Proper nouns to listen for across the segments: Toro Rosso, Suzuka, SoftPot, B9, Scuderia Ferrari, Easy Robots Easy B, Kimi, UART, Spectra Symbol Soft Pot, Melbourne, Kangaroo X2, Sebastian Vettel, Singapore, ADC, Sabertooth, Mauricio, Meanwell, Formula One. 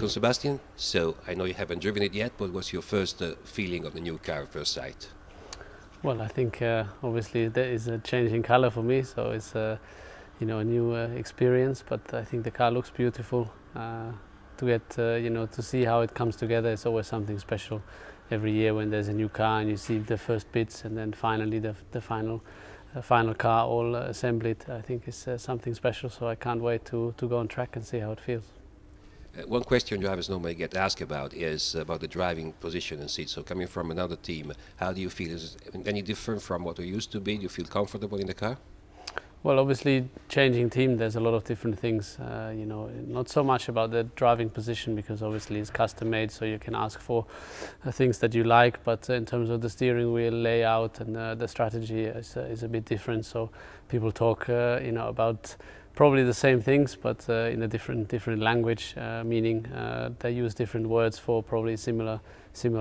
Welcome, Sebastian. So, I know you haven't driven it yet, but what's your first feeling of the new car at first sight? Well, I think obviously there is a change in color for me, so it's you know, a new experience, but I think the car looks beautiful. To get you know, to see how it comes together is always something special every year when there's a new car and you see the first bits and then finally the final car all assembled. I think it's something special, so I can't wait to go on track and see how it feels. One question drivers normally get asked about is about the driving position and seat. So coming from another team, how do you feel? Is it any different from what you used to be? Do you feel comfortable in the car? Well, obviously changing team, there's a lot of different things, you know, not so much about the driving position because obviously it's custom made, so you can ask for things that you like, but in terms of the steering wheel layout and the strategy is a bit different, so people talk, you know, about probably the same things, but in a different language, meaning they use different words for probably similar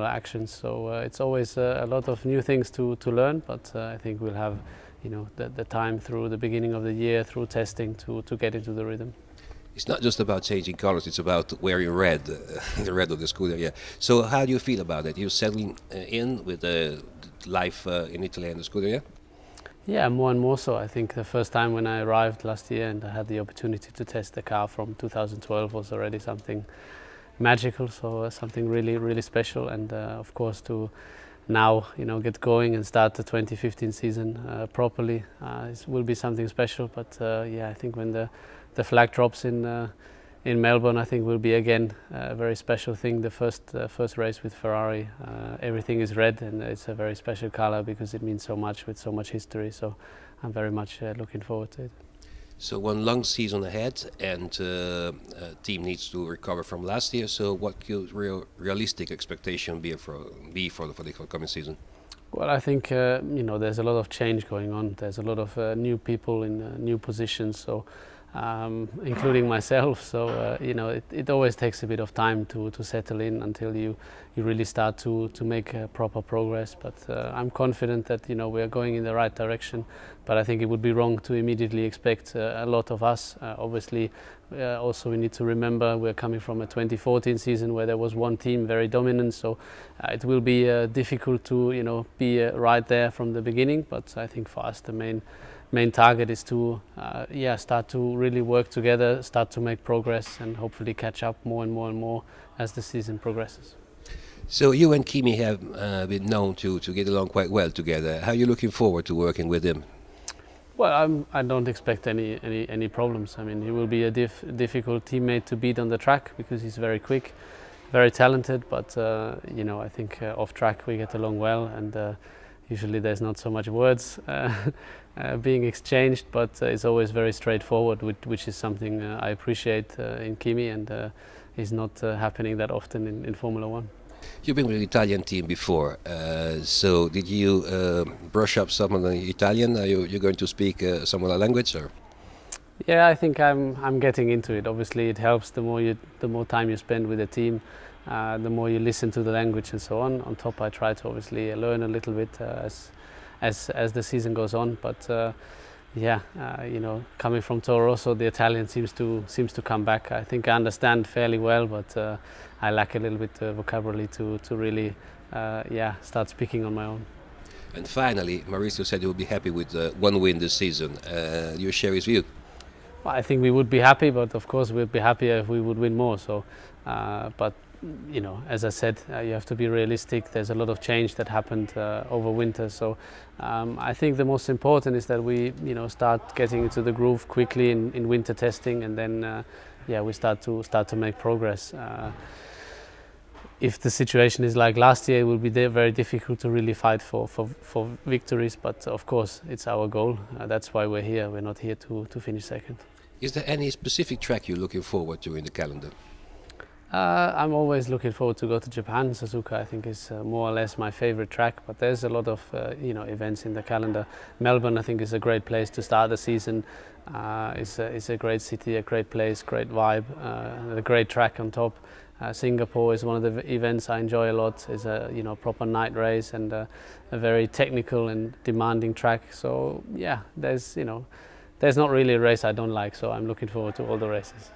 actions. So it's always a lot of new things to learn, but I think we'll have, you know, the time through the beginning of the year, through testing, to get into the rhythm. It's not just about changing colors, it's about wearing red, the red of the Scuderia. Yeah. So how do you feel about it? You're settling in with life in Italy and the Scuderia? Yeah? Yeah, more and more so. I think the first time when I arrived last year and I had the opportunity to test the car from 2012 was already something magical, so something really special. And of course to now, you know, get going and start the 2015 season properly, it will be something special. But yeah, I think when the flag drops in Melbourne, I think will be again a very special thing. The first race with Ferrari, everything is red, and it's a very special color because it means so much with so much history. So I'm very much looking forward to it. So one long season ahead, and team needs to recover from last year. So what could realistic expectation be for the coming season? Well, I think you know, there's a lot of change going on. There's a lot of new people in new positions. So. Including myself, so you know, it always takes a bit of time to settle in until you really start to make proper progress. But I'm confident that, you know, we are going in the right direction. But I think it would be wrong to immediately expect a lot of us. Obviously, also we need to remember we're coming from a 2014 season where there was one team very dominant. So it will be difficult to, you know, be right there from the beginning. But I think for us the main target is to yeah, start to really work together, start to make progress and hopefully catch up more and more and more as the season progresses. So you and Kimi have been known to get along quite well together. How are you looking forward to working with him? Well, I don't expect any problems. I mean, he will be a difficult teammate to beat on the track because he's very quick, very talented, but you know, I think off track we get along well, and usually there's not so much words being exchanged, but it's always very straightforward, which is something I appreciate in Kimi, and is not happening that often in Formula One. You've been with the Italian team before, so did you brush up some of the Italian? Are you going to speak some other language, or? Yeah, I think I'm getting into it. Obviously, it helps the more time you spend with the team. The more you listen to the language and so on. On top, I try to obviously learn a little bit as the season goes on. But yeah, you know, coming from Toro Rosso, the Italian seems to come back. I think I understand fairly well, but I lack a little bit of vocabulary to really yeah, start speaking on my own. And finally, Mauricio said he would be happy with one win this season. Do you share his view? Well, I think we would be happy, but of course we'd be happier if we would win more. So, but. You know, as I said, you have to be realistic. There's a lot of change that happened over winter, so I think the most important is that we, you know, start getting into the groove quickly in winter testing, and then yeah, we start to make progress. If the situation is like last year, it will be very difficult to really fight for victories, but of course it's our goal. That's why we're here. We're not here to finish second. Is there any specific track you're looking forward to in the calendar? I'm always looking forward to go to Japan. Suzuka, I think, is more or less my favorite track, but there's a lot of you know, events in the calendar. Melbourne, I think, is a great place to start the season. It's a great city, a great place, great vibe, a great track on top. Singapore is one of the events I enjoy a lot. It's a, you know, proper night race and a very technical and demanding track. So yeah, there's, you know, there's not really a race I don't like, so I'm looking forward to all the races.